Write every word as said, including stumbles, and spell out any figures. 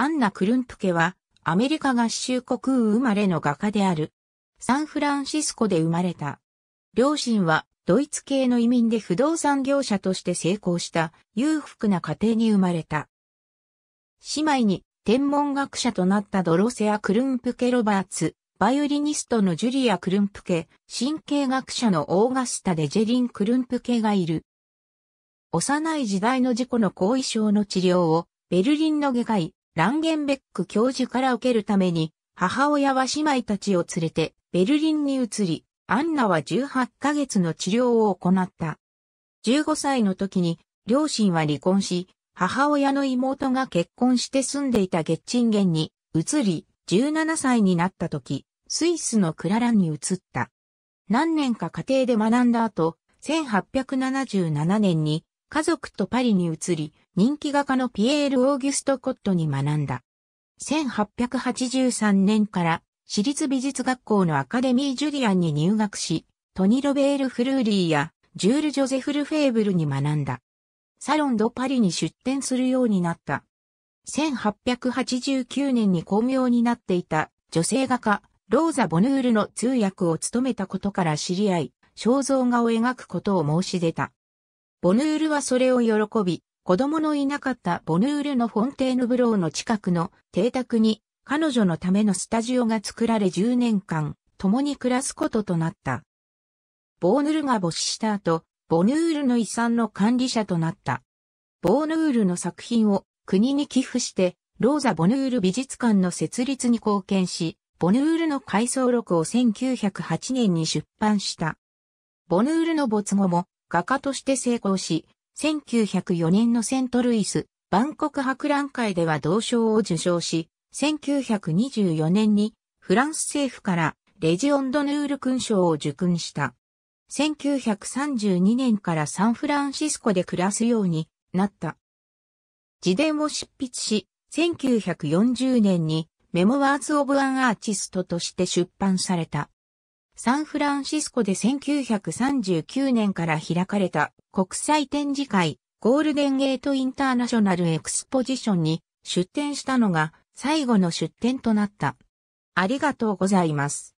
アンナ・クルンプケは、アメリカ合衆国生まれの画家である。サンフランシスコで生まれた。両親はドイツ系の移民で不動産業者として成功した裕福な家庭に生まれた。姉妹に天文学者となったドロセア・クルンプケ・ロバーツ、バイオリニストのジュリア・クルンプケ、神経学者のオーガスタ・デジェリン・クルンプケがいる。幼い時代の事故の後遺症の治療をベルリンの外科医、ランゲンベック教授から受けるために、母親は姉妹たちを連れてベルリンに移り、アンナはじゅうはちかげつの治療を行った。じゅうごさいの時に両親は離婚し、母親の妹が結婚して住んでいたゲッチンゲンに移り、じゅうななさいになった時、スイスのクラランに移った。何年か家庭で学んだ後、せんはっぴゃくななじゅうななねんに家族とパリに移り、人気画家のピエール・オーギュスト・コットに学んだ。せんはっぴゃくはちじゅうさんねんから私立美術学校のアカデミー・ジュリアンに入学し、トニ・ロベール・フルーリーやジュール・ジョゼフル・フェーブルに学んだ。サロン・ド・パリに出展するようになった。せんはっぴゃくはちじゅうきゅうねんに巧妙になっていた女性画家、ローザ・ボヌールの通訳を務めたことから知り合い、肖像画を描くことを申し出た。ボヌールはそれを喜び、子供のいなかったボヌールのフォンテーヌブローの近くの邸宅に彼女のためのスタジオが作られじゅうねんかん共に暮らすこととなった。ボヌールが没死した後、ボヌールの遺産の管理者となった。ボヌールの作品を国に寄付してローザ・ボヌール美術館の設立に貢献し、ボヌールの回想録をせんきゅうひゃくはちねんに出版した。ボヌールの没後も画家として成功し、せんきゅうひゃくよねんのセントルイス、万国博覧会では銅賞を受賞し、せんきゅうひゃくにじゅうよねんにフランス政府からレジオン・ドヌール勲章を受勲した。せんきゅうひゃくさんじゅうにねんからサンフランシスコで暮らすようになった。自伝を執筆し、せんきゅうひゃくよんじゅうねんにメモワーズ・オブ・アン・アーティストとして出版された。サンフランシスコでせんきゅうひゃくさんじゅうきゅうねんから開かれた国際展示会ゴールデンゲートインターナショナルエクスポジションに出展したのが最後の出展となった。ありがとうございます。